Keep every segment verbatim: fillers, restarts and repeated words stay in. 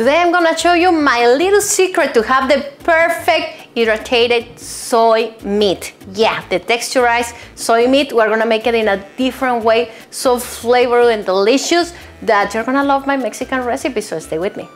Today I'm gonna show you my little secret to have the perfect irritated soy meat. Yeah, the texturized soy meat. We're gonna make it in a different way, so flavorful and delicious that you're gonna love my Mexican recipe, so stay with me.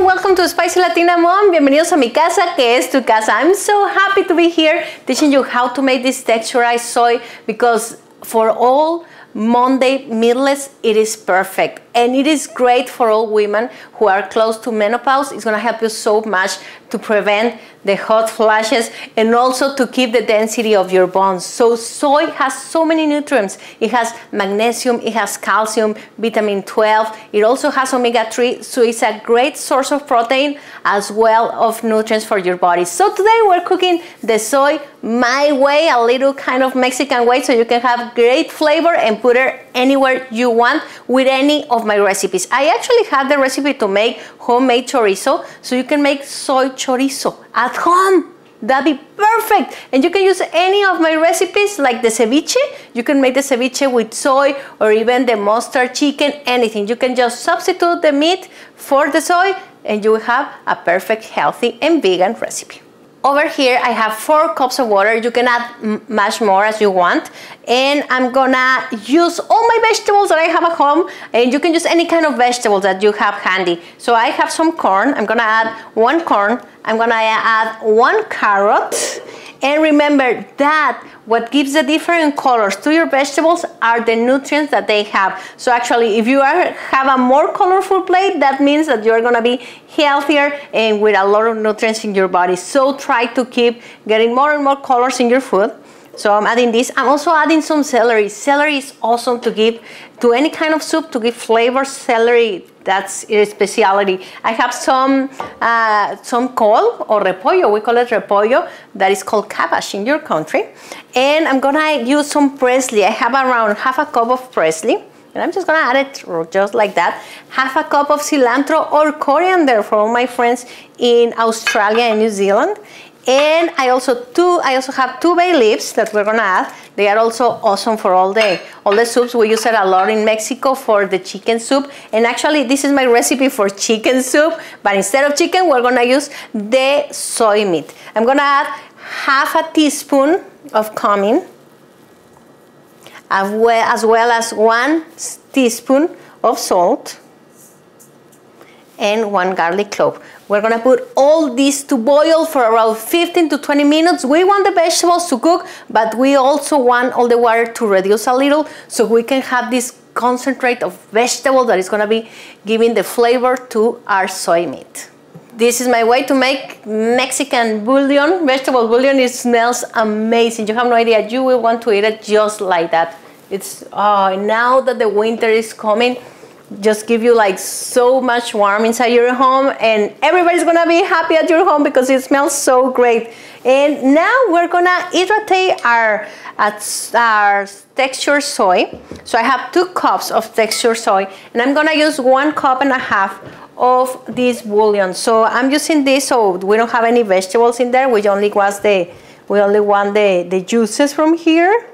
Welcome to Spicy Latina Mom. Bienvenidos a mi casa, que es tu casa. I'm so happy to be here teaching you how to make this texturized soy, because for all Monday meatless, it is perfect. And it is great for all women who are close to menopause. It's gonna help you so much to prevent the hot flashes and also to keep the density of your bones. So soy has so many nutrients. It has magnesium, it has calcium, vitamin twelve. It also has omega three, so it's a great source of protein as well of nutrients for your body. So today we're cooking the soy my way, a little kind of Mexican way, so you can have great flavor and put it anywhere you want with any of my recipes. I actually have the recipe to make homemade chorizo, so you can make soy chorizo at home. That'd be perfect. And you can use any of my recipes, like the ceviche. You can make the ceviche with soy, or even the mustard chicken, anything. You can just substitute the meat for the soy and you will have a perfect, healthy and vegan recipe. Over here I have four cups of water. You can add much more as you want. And I'm gonna use all my vegetables that I have at home, and you can use any kind of vegetables that you have handy. So I have some corn. I'm gonna add one corn. I'm gonna add one carrot. And remember that what gives the different colors to your vegetables are the nutrients that they have. So actually, if you are, have a more colorful plate, that means that you're gonna be healthier and with a lot of nutrients in your body. So try to keep getting more and more colors in your food. So I'm adding this. I'm also adding some celery. Celery is awesome to give to any kind of soup, to give flavor. Celery, that's its speciality. I have some uh, some col or repollo. We call it repollo. That is called cabbage in your country. And I'm gonna use some parsley. I have around half a cup of parsley. And I'm just gonna add it just like that. Half a cup of cilantro or coriander for all my friends in Australia and New Zealand. And I also two. I also have two bay leaves that we're gonna add. They are also awesome for all day, all the soups. We use it a lot in Mexico for the chicken soup. And actually, this is my recipe for chicken soup. But instead of chicken, we're gonna use the soy meat. I'm gonna add half a teaspoon of cumin, as well as, well as one teaspoon of salt, and one garlic clove. We're gonna put all these to boil for around fifteen to twenty minutes. We want the vegetables to cook, but we also want all the water to reduce a little, so we can have this concentrate of vegetable that is gonna be giving the flavor to our soy meat. This is my way to make Mexican bouillon, vegetable bouillon. It smells amazing. You have no idea. You will want to eat it just like that. It's, oh, now that the winter is coming, just give you like so much warm inside your home, and everybody's gonna be happy at your home because it smells so great. And now we're gonna irritate our, our textured soy. So I have two cups of textured soy, and I'm gonna use one cup and a half of this bouillon. So I'm using this, so we don't have any vegetables in there. We only want the, we only want the, the juices from here,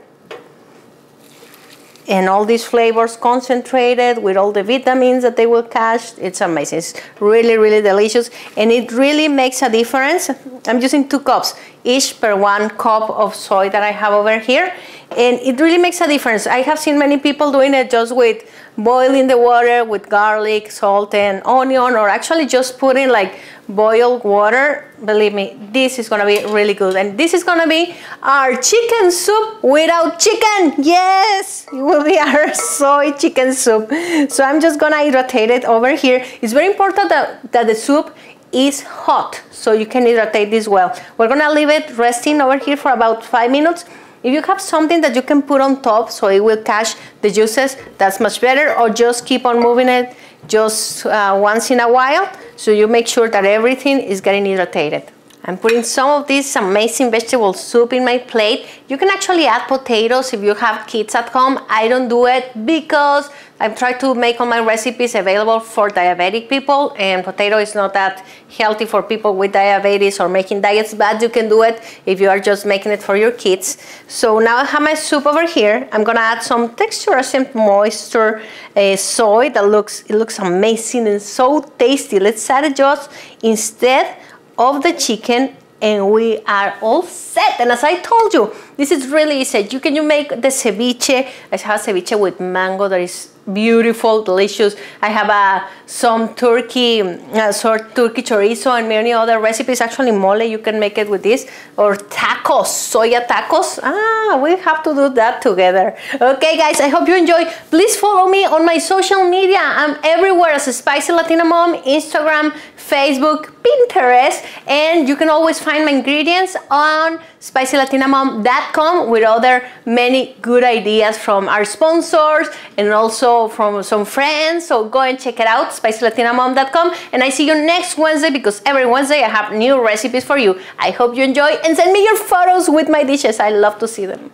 and all these flavors concentrated with all the vitamins that they will catch. It's amazing. It's really, really delicious, and it really makes a difference. I'm using two cups, each per one cup of soy that I have over here, and it really makes a difference. I have seen many people doing it just with boiling the water with garlic, salt, and onion, or actually just putting like boiled water. Believe me, this is gonna be really good. And this is gonna be our chicken soup without chicken. Yes, it will be our soy chicken soup. So I'm just gonna irritate it over here. It's very important that, that the soup is hot, so you can irritate this well. We're gonna leave it resting over here for about five minutes. If you have something that you can put on top so it will catch the juices, that's much better, or just keep on moving it just uh, once in a while, so you make sure that everything is getting irritated. I'm putting some of this amazing vegetable soup in my plate. You can actually add potatoes if you have kids at home. I don't do it because I try to make all my recipes available for diabetic people, and potato is not that healthy for people with diabetes or making diets, but you can do it if you are just making it for your kids. So now I have my soup over here. I'm gonna add some texture, some moisture, uh, soy that looks, it looks amazing and so tasty. Let's add it just instead of the chicken, and we are all set. And as I told you, this is really easy. You can you make the ceviche. I have ceviche with mango that is beautiful, delicious. I have uh, some turkey, uh, sort turkey chorizo, and many other recipes. Actually, mole, you can make it with this. Or tacos, soya tacos. Ah, we have to do that together. Okay, guys, I hope you enjoy. Please follow me on my social media. I'm everywhere as a Spicy Latina Mom, Instagram, Facebook, Pinterest, and you can always find my ingredients on spicy latina mom dot com with other many good ideas from our sponsors and also from some friends. So go and check it out, spicy latina mom dot com, and I see you next Wednesday, because every Wednesday I have new recipes for you. I hope you enjoy, and send me your photos with my dishes. I love to see them.